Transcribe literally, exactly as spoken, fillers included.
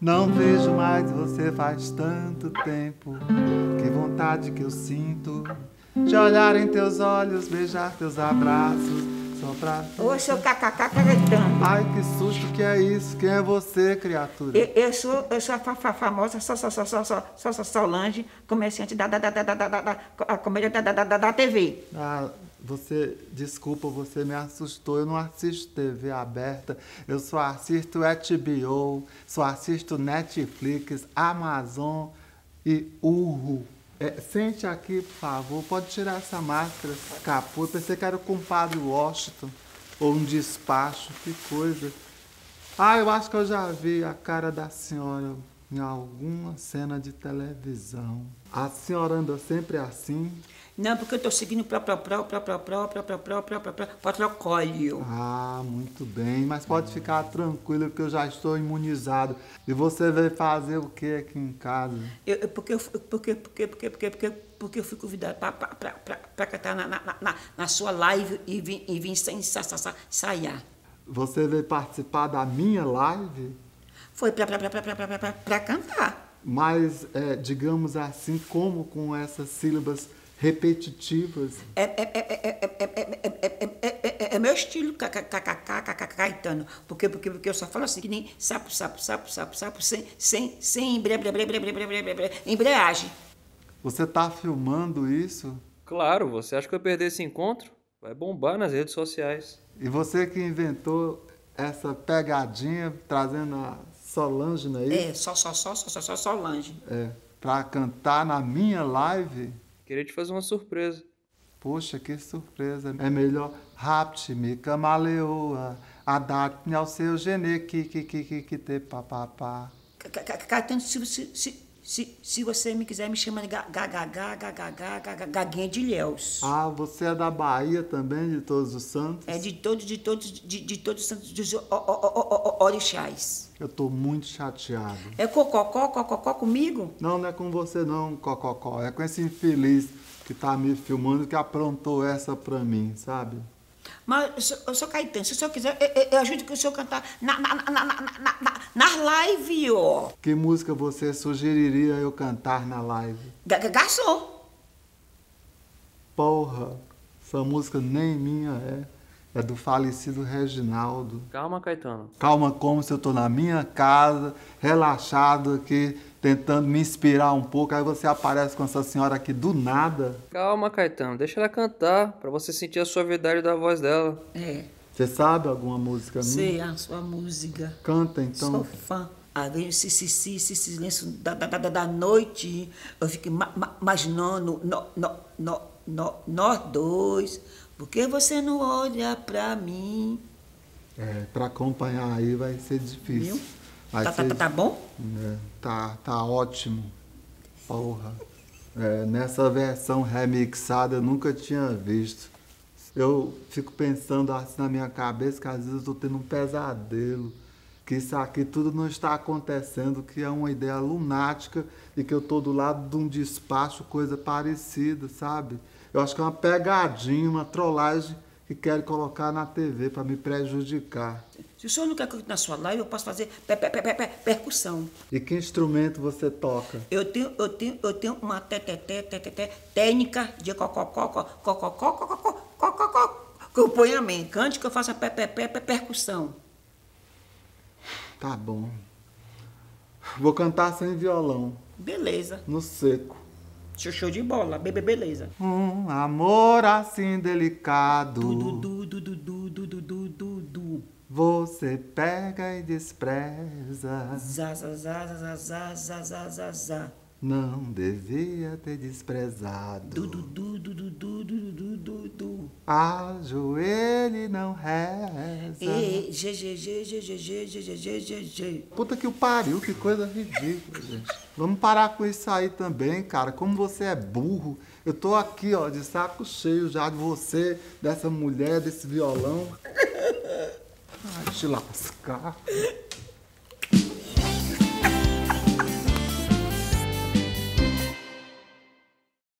Não vejo mais você faz tanto tempo. Que vontade que eu sinto de olhar em teus olhos, beijar teus abraços. Pra... Ô, seu kkk Caetano. Ai, que susto, que é isso? Quem é você, criatura? Eu, eu sou, eu sou a fa, fa, famosa só, só, só, só, só, só, só, Solange, comerciante da, da, da, da, da, da, da comédia da, da, da, da T V. Ah, você, desculpa, você me assustou. Eu não assisto T V aberta. Eu só assisto H B O, só assisto Netflix, Amazon e Urro. É, sente aqui, por favor. Pode tirar essa máscara, esse capô. Eu pensei que era o compadre Washington ou um despacho, que coisa. Ah, eu acho que eu já vi a cara da senhora em alguma cena de televisão. A senhora anda sempre assim? Não, porque eu tô seguindo o protocolo. Ah, muito bem. Mas pode ficar tranquila, porque eu já estou imunizado. E você veio fazer o que aqui em casa? Eu, porque, porque, porque, porque, porque, porque eu fui convidado para cantar na, na, na, na sua live e vim, e vim sem sa, sa, sa, ensaiar. Você veio participar da minha live? Foi para cantar. Mas, é, digamos assim, como com essas sílabas repetitivas. É, é, é, é, é, é, é, é, é meu estilo, Caetano, porque, porque, porque eu só falo assim, que nem sapo, sapo, sapo, sapo, sapo, sem, sem, sem embreagem. Você tá filmando isso? Claro, você acha que eu ia perder esse encontro? Vai bombar nas redes sociais. E você que inventou essa pegadinha, trazendo a Solange, não é isso? É, só, só, só, só, só, Solange. É, pra cantar na minha live... Queria te fazer uma surpresa. Poxa, que surpresa. É melhor rapte-me, camaleoa, adapte-me ao seu genê, que, que, que, que, que, te, papapá. Caetano, se, se, se, se você me quiser, me chama de gaguinha de Lhéus. Ah, você é da Bahia também, de todos os santos? É, de todos, de todos, de, de todos os santos, dos orixás. Eu tô muito chateado. É cococó, cococó comigo? Não, não é com você não, cococó. É com esse infeliz que tá me filmando, que aprontou essa pra mim, sabe? Mas, eu sou Caetano, se o senhor quiser, eu, eu, eu ajudo que o senhor cantar na, na, na, na, na, na live, ó. Que música você sugeriria eu cantar na live? Garçom. Porra, essa música nem minha é. É do falecido Reginaldo. Calma, Caetano. Calma, como se eu tô na minha casa, relaxado aqui, tentando me inspirar um pouco. Aí você aparece com essa senhora aqui do nada. Calma, Caetano. Deixa ela cantar, pra você sentir a suavidade da voz dela. É. Você sabe alguma música minha? Sei a sua música. Canta, então. Sou fã. Ah, vem esse silêncio da, da, da, da noite. Eu fico ma, ma, imaginando... No, no, no, no, nós dois... Por que você não olha pra mim? É, pra acompanhar aí vai ser difícil. Vai tá, ser... Tá, tá bom? É, tá, tá ótimo. Porra. É, nessa versão remixada eu nunca tinha visto. Eu fico pensando assim na minha cabeça que às vezes eu tô tendo um pesadelo. Que isso aqui tudo não está acontecendo, que é uma ideia lunática e que eu tô do lado de um despacho, coisa parecida, sabe? Eu acho que é uma pegadinha, uma trollagem que querem colocar na T V para me prejudicar. Se o senhor não quer que eu na sua live, eu posso fazer per per per per percussão. E que instrumento você toca? Eu tenho, eu tenho, eu tenho uma técnica de que eu ponho a mim, cante que eu faço a percussão. Tá bom. Vou cantar sem violão. Beleza. No seco. Show de bola, bebê, beleza. Um amor assim delicado. Du, du, du, du, du, du, du, du, du. Você pega e despreza. Zá, zá, zá, zá, zá, zá, zá, zá, zá. Não devia ter desprezado. Du, du, du, du, du, du, du, du, du. Ajoelhe, não reza. E, g, g, g, g, g, g, g, g, g, g. Puta que o pariu, que coisa ridícula, gente. Vamos parar com isso aí também, cara. Como você é burro. Eu tô aqui, ó, de saco cheio já de você, dessa mulher, desse violão. Ai, te lascar.